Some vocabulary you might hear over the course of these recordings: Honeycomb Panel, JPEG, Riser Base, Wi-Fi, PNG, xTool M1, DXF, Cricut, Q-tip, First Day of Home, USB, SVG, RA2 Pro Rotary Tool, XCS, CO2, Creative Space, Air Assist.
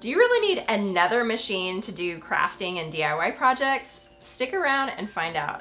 Do you really need another machine to do crafting and DIY projects? Stick around and find out.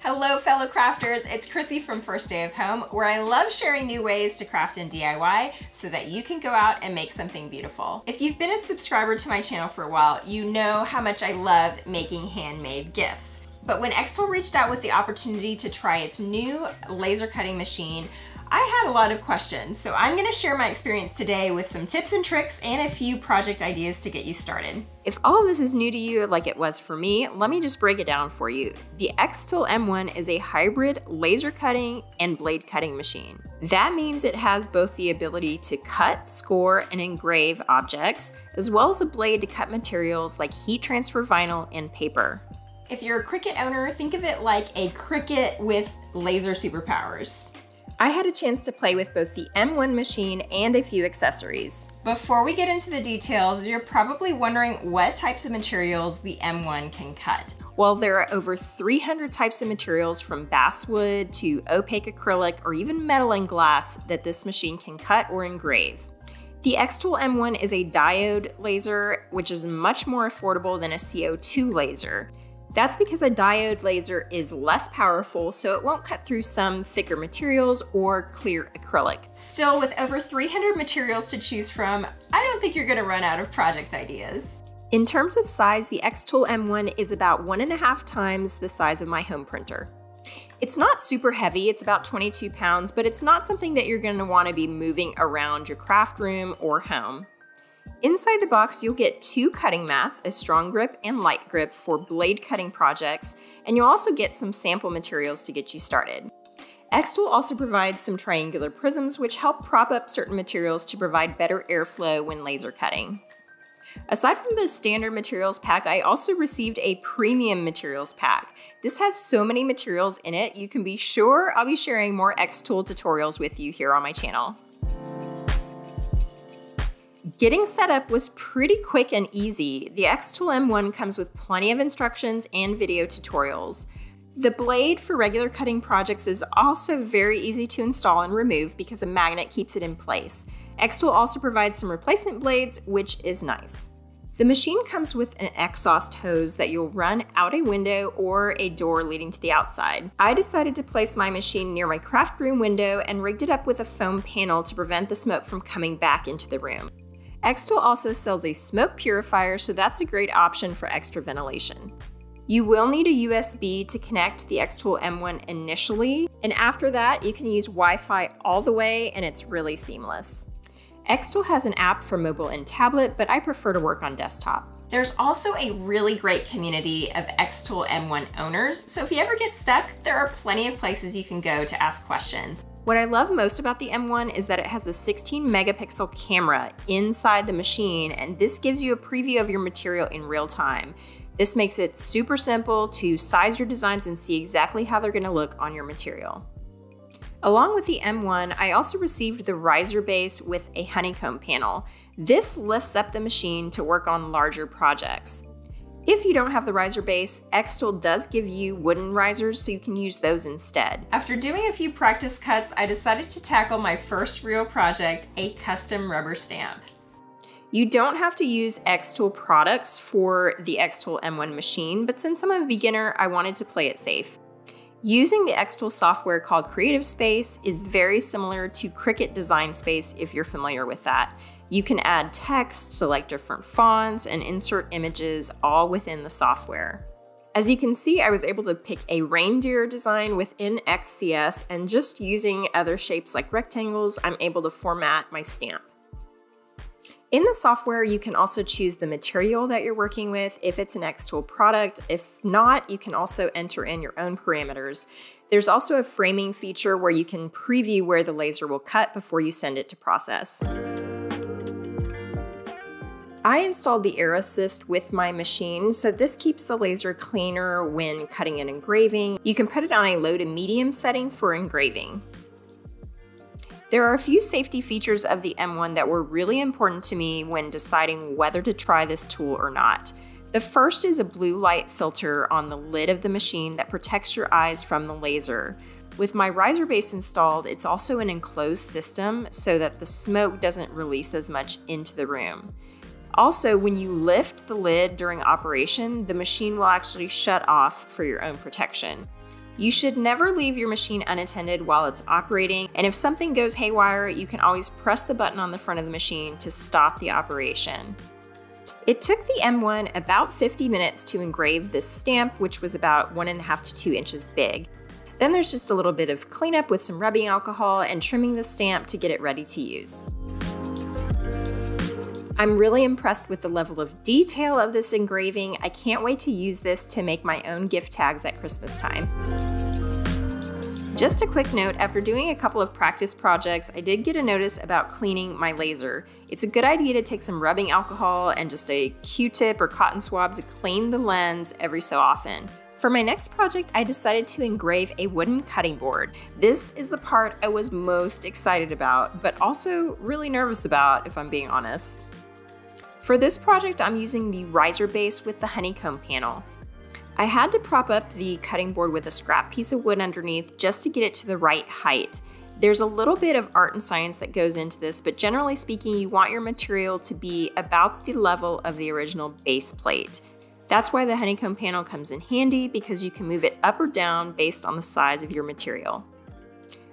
Hello fellow crafters, it's Chrissy from First Day of Home, where I love sharing new ways to craft and DIY so that you can go out and make something beautiful. If you've been a subscriber to my channel for a while, you know how much I love making handmade gifts. But when xTool reached out with the opportunity to try its new laser cutting machine, I had a lot of questions, so I'm going to share my experience today with some tips and tricks and a few project ideas to get you started. If all of this is new to you like it was for me, let me just break it down for you. The xTool M1 is a hybrid laser cutting and blade cutting machine. That means it has both the ability to cut, score, and engrave objects, as well as a blade to cut materials like heat transfer vinyl and paper. If you're a Cricut owner, think of it like a Cricut with laser superpowers. I had a chance to play with both the M1 machine and a few accessories. Before we get into the details, you're probably wondering what types of materials the M1 can cut. Well, there are over 300 types of materials from basswood to opaque acrylic or even metal and glass that this machine can cut or engrave. The xTool M1 is a diode laser, which is much more affordable than a CO2 laser. That's because a diode laser is less powerful, so it won't cut through some thicker materials or clear acrylic. Still, with over 300 materials to choose from, I don't think you're gonna run out of project ideas. In terms of size, the xTool M1 is about 1.5 times the size of my home printer. It's not super heavy, it's about 22 pounds, but it's not something that you're gonna wanna be moving around your craft room or home. Inside the box, you'll get 2 cutting mats, a strong grip and light grip for blade cutting projects, and you'll also get some sample materials to get you started. xTool also provides some triangular prisms which help prop up certain materials to provide better airflow when laser cutting. Aside from the standard materials pack, I also received a premium materials pack. This has so many materials in it, you can be sure I'll be sharing more xTool tutorials with you here on my channel. Getting set up was pretty quick and easy. The xTool M1 comes with plenty of instructions and video tutorials. The blade for regular cutting projects is also very easy to install and remove because a magnet keeps it in place. xTool also provides some replacement blades, which is nice. The machine comes with an exhaust hose that you'll run out a window or a door leading to the outside. I decided to place my machine near my craft room window and rigged it up with a foam panel to prevent the smoke from coming back into the room. xTool also sells a smoke purifier, so that's a great option for extra ventilation. You will need a USB to connect the xTool M1 initially, and after that you can use Wi-Fi all the way and it's really seamless. xTool has an app for mobile and tablet, but I prefer to work on desktop. There's also a really great community of xTool M1 owners, so if you ever get stuck, there are plenty of places you can go to ask questions. What I love most about the M1 is that it has a 16 megapixel camera inside the machine, and this gives you a preview of your material in real time. This makes it super simple to size your designs and see exactly how they're gonna look on your material. Along with the M1, I also received the riser base with a honeycomb panel. This lifts up the machine to work on larger projects. If you don't have the riser base, xTool does give you wooden risers, so you can use those instead. After doing a few practice cuts, I decided to tackle my first real project, a custom rubber stamp. You don't have to use xTool products for the xTool M1 machine, but since I'm a beginner, I wanted to play it safe. Using the xTool software called Creative Space is very similar to Cricut Design Space if you're familiar with that. You can add text, select different fonts, and insert images all within the software. As you can see, I was able to pick a reindeer design within XCS, and just using other shapes like rectangles, I'm able to format my stamp. In the software, you can also choose the material that you're working with, if it's an xTool product. If not, you can also enter in your own parameters. There's also a framing feature where you can preview where the laser will cut before you send it to process. I installed the Air Assist with my machine, so this keeps the laser cleaner when cutting and engraving. You can put it on a low to medium setting for engraving. There are a few safety features of the M1 that were really important to me when deciding whether to try this tool or not. The first is a blue light filter on the lid of the machine that protects your eyes from the laser. With my riser base installed, it's also an enclosed system so that the smoke doesn't release as much into the room. Also, when you lift the lid during operation, the machine will actually shut off for your own protection. You should never leave your machine unattended while it's operating, and if something goes haywire, you can always press the button on the front of the machine to stop the operation. It took the M1 about 50 minutes to engrave this stamp, which was about 1.5 to 2 inches big. Then there's just a little bit of cleanup with some rubbing alcohol and trimming the stamp to get it ready to use. I'm really impressed with the level of detail of this engraving. I can't wait to use this to make my own gift tags at Christmas time. Just a quick note, after doing a couple of practice projects, I did get a notice about cleaning my laser. It's a good idea to take some rubbing alcohol and just a Q-tip or cotton swab to clean the lens every so often. For my next project, I decided to engrave a wooden cutting board. This is the part I was most excited about, but also really nervous about, if I'm being honest. For this project, I'm using the riser base with the honeycomb panel. I had to prop up the cutting board with a scrap piece of wood underneath just to get it to the right height. There's a little bit of art and science that goes into this, but generally speaking, you want your material to be about the level of the original base plate. That's why the honeycomb panel comes in handy, because you can move it up or down based on the size of your material.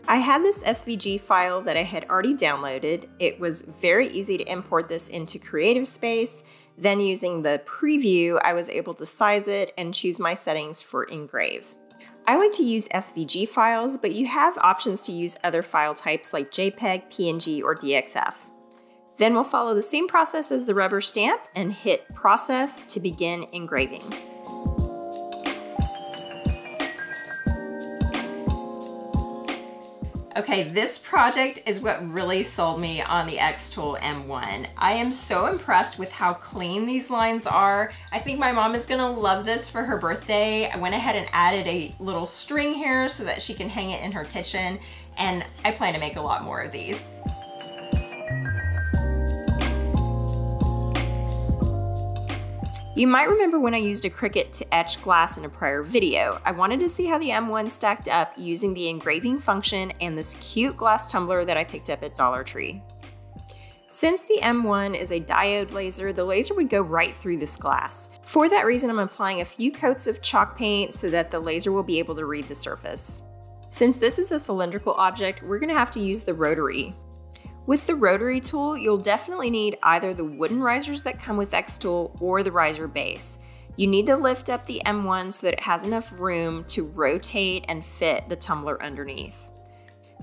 I had this SVG file that I had already downloaded. It was very easy to import this into Creative Space. Then using the preview, I was able to size it and choose my settings for engrave. I like to use SVG files, but you have options to use other file types like JPEG, PNG, or DXF. Then we'll follow the same process as the rubber stamp and hit process to begin engraving. Okay, this project is what really sold me on the xTool M1. I am so impressed with how clean these lines are. I think my mom is gonna love this for her birthday. I went ahead and added a little string here so that she can hang it in her kitchen, and I plan to make a lot more of these. You might remember when I used a Cricut to etch glass in a prior video. I wanted to see how the M1 stacked up using the engraving function and this cute glass tumbler that I picked up at Dollar Tree. Since the M1 is a diode laser, the laser would go right through this glass. For that reason, I'm applying a few coats of chalk paint so that the laser will be able to read the surface. Since this is a cylindrical object, we're gonna have to use the rotary. With the rotary tool, you'll definitely need either the wooden risers that come with xTool or the riser base. You need to lift up the M1 so that it has enough room to rotate and fit the tumbler underneath.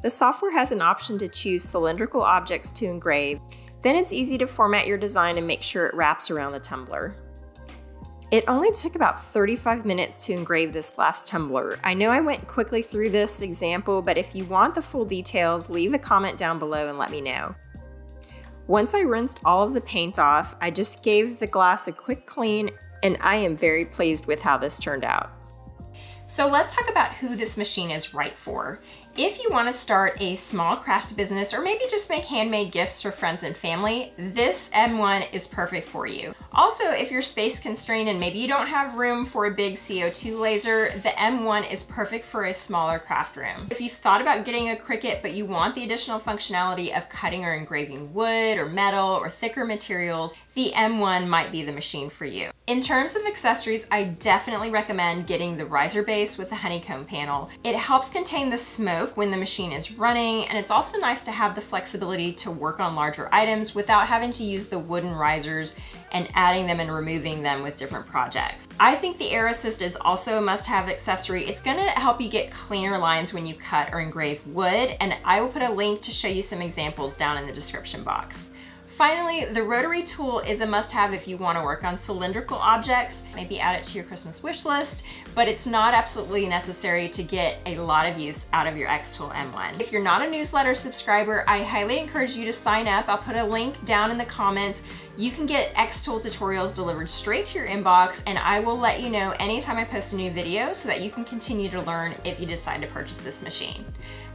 The software has an option to choose cylindrical objects to engrave. Then it's easy to format your design and make sure it wraps around the tumbler. It only took about 35 minutes to engrave this glass tumbler. I know I went quickly through this example, but if you want the full details, leave a comment down below and let me know. Once I rinsed all of the paint off, I just gave the glass a quick clean, and I am very pleased with how this turned out. So let's talk about who this machine is right for. If you want to start a small craft business or maybe just make handmade gifts for friends and family, this M1 is perfect for you. Also, if you're space constrained and maybe you don't have room for a big CO2 laser, the M1 is perfect for a smaller craft room. If you've thought about getting a Cricut but you want the additional functionality of cutting or engraving wood or metal or thicker materials, the M1 might be the machine for you. In terms of accessories, I definitely recommend getting the riser base with the honeycomb panel. It helps contain the smoke when the machine is running, and it's also nice to have the flexibility to work on larger items without having to use the wooden risers and adding them and removing them with different projects. I think the Air Assist is also a must-have accessory. It's gonna help you get cleaner lines when you cut or engrave wood, and I will put a link to show you some examples down in the description box. Finally, the rotary tool is a must-have if you want to work on cylindrical objects. Maybe add it to your Christmas wish list, but it's not absolutely necessary to get a lot of use out of your xTool M1. If you're not a newsletter subscriber, I highly encourage you to sign up. I'll put a link down in the comments. You can get xTool tutorials delivered straight to your inbox, and I will let you know anytime I post a new video so that you can continue to learn if you decide to purchase this machine.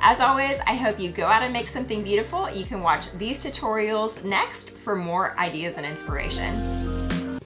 As always, I hope you go out and make something beautiful. You can watch these tutorials next for more ideas and inspiration.